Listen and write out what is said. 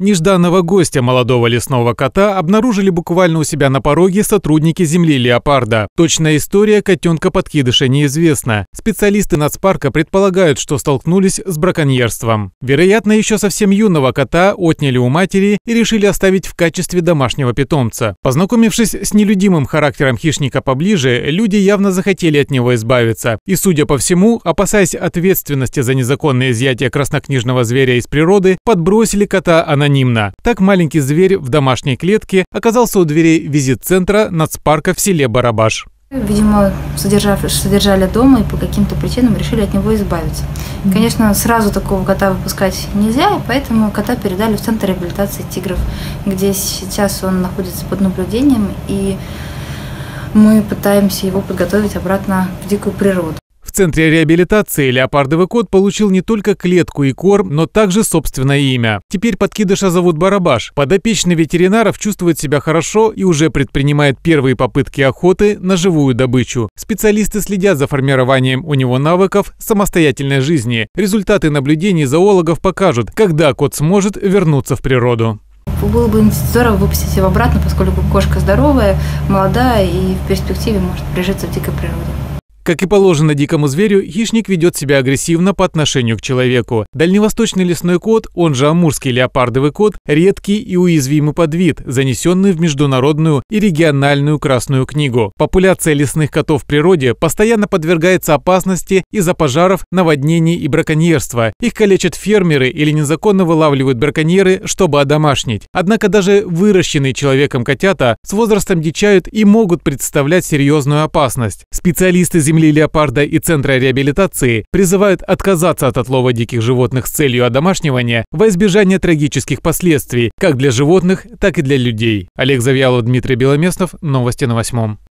Нежданного гостя молодого лесного кота обнаружили буквально у себя на пороге сотрудники земли леопарда. Точная история котенка-подкидыша неизвестна. Специалисты нацпарка предполагают, что столкнулись с браконьерством. Вероятно, еще совсем юного кота отняли у матери и решили оставить в качестве домашнего питомца. Познакомившись с нелюдимым характером хищника поближе, люди явно захотели от него избавиться. И, судя по всему, опасаясь ответственности за незаконное изъятие краснокнижного зверя из природы, подбросили кота анонимно. Так маленький зверь в домашней клетке оказался у дверей визит-центра нацпарка в селе Барабаш. Видимо, содержали дома и по каким-то причинам решили от него избавиться. Конечно, сразу такого кота выпускать нельзя, и поэтому кота передали в Центр реабилитации тигров, где сейчас он находится под наблюдением, и мы пытаемся его подготовить обратно в дикую природу. В центре реабилитации леопардовый кот получил не только клетку и корм, но также собственное имя. Теперь подкидыша зовут Барабаш. Подопечный ветеринаров чувствует себя хорошо и уже предпринимает первые попытки охоты на живую добычу. Специалисты следят за формированием у него навыков самостоятельной жизни. Результаты наблюдений зоологов покажут, когда кот сможет вернуться в природу. Было бы здорово выпустить его обратно, поскольку кошка здоровая, молодая и в перспективе может прижиться в дикой природе. Как и положено дикому зверю, хищник ведет себя агрессивно по отношению к человеку. Дальневосточный лесной кот, он же амурский леопардовый кот, редкий и уязвимый подвид, занесенный в международную и региональную красную книгу. Популяция лесных котов в природе постоянно подвергается опасности из-за пожаров, наводнений и браконьерства. Их калечат фермеры или незаконно вылавливают браконьеры, чтобы одомашнить. Однако даже выращенные человеком котята с возрастом дичают и могут представлять серьезную опасность. Специалисты земли леопарда и Центра реабилитации призывают отказаться от отлова диких животных с целью одомашнивания во избежание трагических последствий как для животных, так и для людей. Олег Завьялов, Дмитрий Беломестов. Новости на 8.